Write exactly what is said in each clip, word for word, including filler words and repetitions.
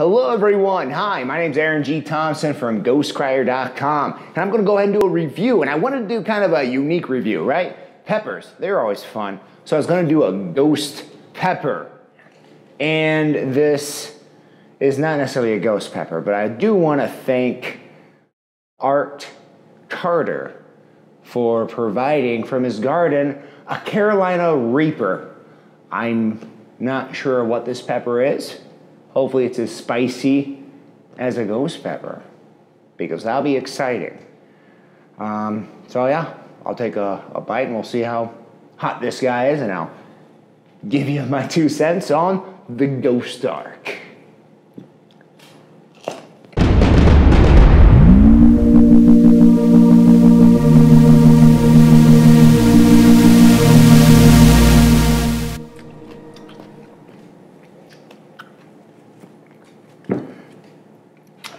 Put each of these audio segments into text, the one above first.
Hello everyone, hi, my name's Aaron G. Thompson from Ghost Crier dot com, and I'm gonna go ahead and do a review, and I wanted to do kind of a unique review, right? Peppers, they're always fun. So I was gonna do a ghost pepper, and this is not necessarily a ghost pepper, but I do wanna thank Art Carter for providing from his garden a Carolina Reaper. I'm not sure what this pepper is. Hopefully it's as spicy as a ghost pepper, because that'll be exciting. Um, so yeah, I'll take a, a bite and we'll see how hot this guy is, and I'll give you my two cents on the GhostArk.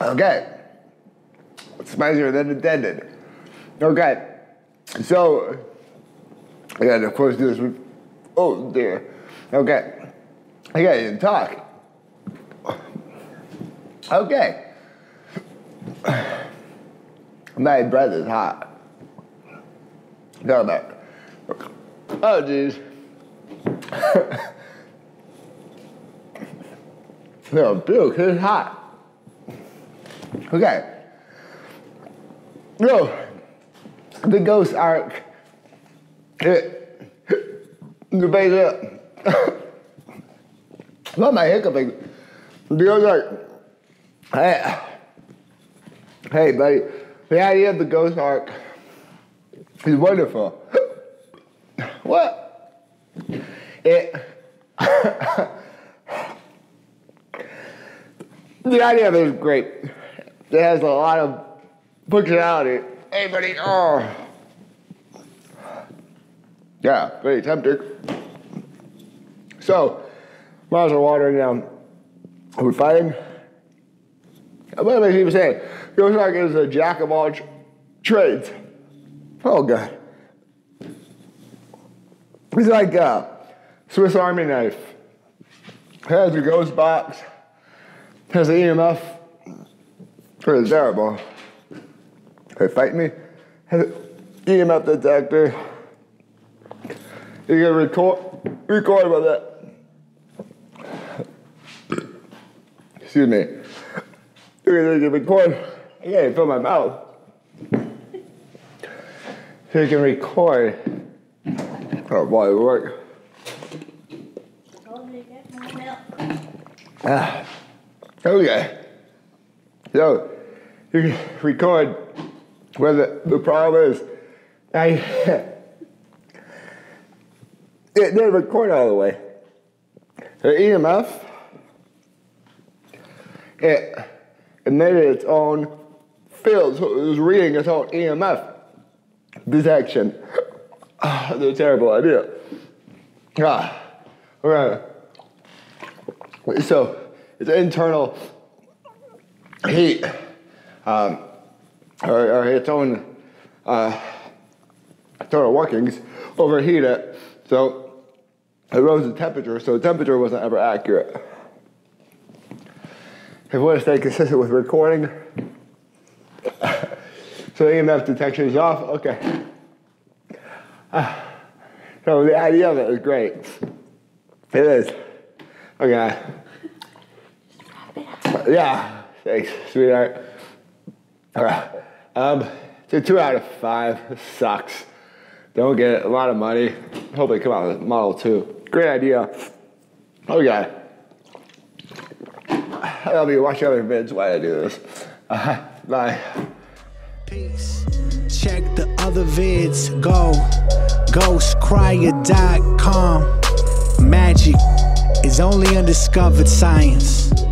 Okay, it's spicier than intended. Okay, so I gotta, of course, do this with, oh dear. Okay, I gotta even talk. Okay, my breath is hot. Got that. Oh jeez. No, puke, it's hot. Okay, no, the GhostArk, it, the base up, not my hiccuping, the GhostArk, hey, hey buddy, the idea of the GhostArk is wonderful. What? It, the idea of it is great. It has a lot of functionality. Hey, buddy. Oh. Yeah, pretty tempting. So, miles of water now. We're fighting. What am I even saying? GhostArk is a jack of all tr trades. Oh, God. It's like a Swiss Army knife. It has a ghost box, it has an E M F. It's terrible. They fight me. E M F detector. You can record, record with it. Excuse me. You can record. I can't even feel my mouth. So you can record. Oh boy, it worked. Told you to get my milk. Ah. Okay. So, you can record where the, the problem is. I, it didn't record all the way. The E M F, it emitted its own field, so it was reading its own E M F detection. Oh, that's a terrible idea. Ah, right. So, it's internal heat, um, or, or its own uh, total workings, overheat it, so it rose the temperature, so the temperature wasn't ever accurate. If we want to stay consistent with recording, so E M F detection is off, okay. Uh, so the idea of it is great. It is. Okay. Yeah. Thanks, sweetheart. All right. Um, it's a two out of five. This sucks. Don't get it. A lot of money. Hope they come out with Model two. Great idea. Oh, God. I'll be watching other vids while I do this. Uh, bye. Peace. Check the other vids. Go. Ghost Crier dot com. Magic is only undiscovered science.